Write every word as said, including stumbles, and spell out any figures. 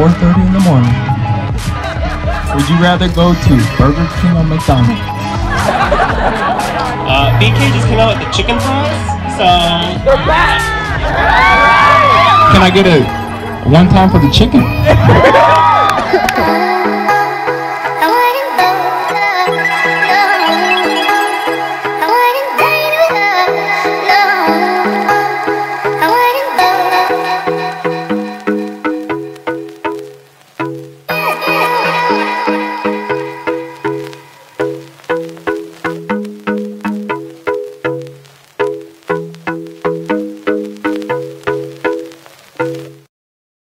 four thirty in the morning, would you rather go to Burger King or McDonald's? Uh, B K just came out with the chicken fries, so... They're back! Can I get a one-time for the chicken?